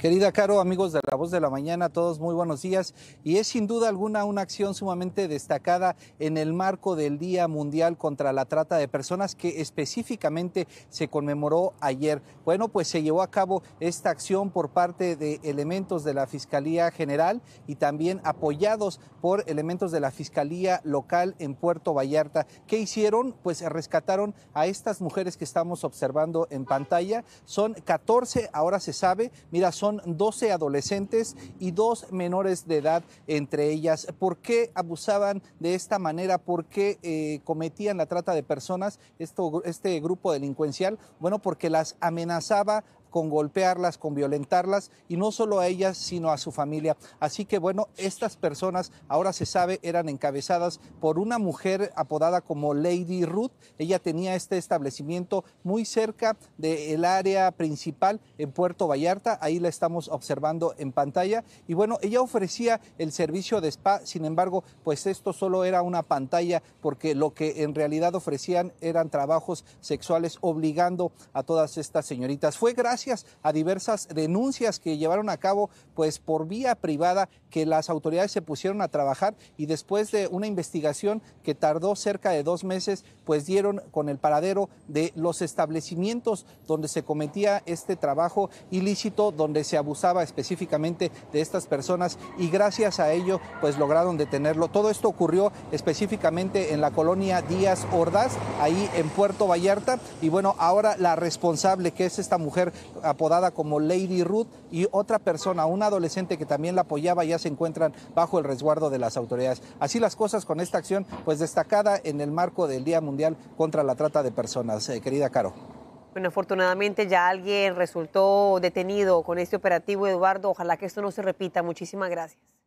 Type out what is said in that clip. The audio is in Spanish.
Querida Caro, amigos de La Voz de la Mañana, todos muy buenos días. Y es sin duda alguna una acción sumamente destacada en el marco del Día Mundial contra la Trata de Personas, que específicamente se conmemoró ayer. Bueno, pues se llevó a cabo esta acción por parte de elementos de la Fiscalía General y también apoyados por elementos de la Fiscalía Local en Puerto Vallarta. ¿Qué hicieron? Pues rescataron a estas mujeres que estamos observando en pantalla. Son 14, ahora se sabe, mira, son 12 adolescentes y 2 menores de edad entre ellas. ¿Por qué abusaban de esta manera? ¿Por qué cometían la trata de personas este grupo delincuencial? Bueno, porque las amenazaba con golpearlas, con violentarlas, y no solo a ellas, sino a su familia. Así que bueno, estas personas, ahora se sabe, eran encabezadas por una mujer apodada como Lady Ruth. Ella tenía este establecimiento muy cerca del área principal en Puerto Vallarta, ahí la estamos observando en pantalla, y bueno, ella ofrecía el servicio de spa. Sin embargo, pues esto solo era una pantalla, porque lo que en realidad ofrecían eran trabajos sexuales, obligando a todas estas señoritas. Fue gracias a diversas denuncias que llevaron a cabo pues por vía privada que las autoridades se pusieron a trabajar, y después de una investigación que tardó cerca de 2 meses, pues dieron con el paradero de los establecimientos donde se cometía este trabajo ilícito, donde se abusaba específicamente de estas personas, y gracias a ello pues lograron detenerlo. Todo esto ocurrió específicamente en la colonia Díaz Ordaz, ahí en Puerto Vallarta, y bueno, ahora la responsable, que es esta mujer apodada como Lady Ruth, y otra persona, un adolescente que también la apoyaba, ya se encuentran bajo el resguardo de las autoridades. Así las cosas con esta acción, pues destacada en el marco del Día Mundial contra la Trata de Personas. Querida Caro. Bueno, afortunadamente ya alguien resultó detenido con este operativo, Eduardo. Ojalá que esto no se repita. Muchísimas gracias.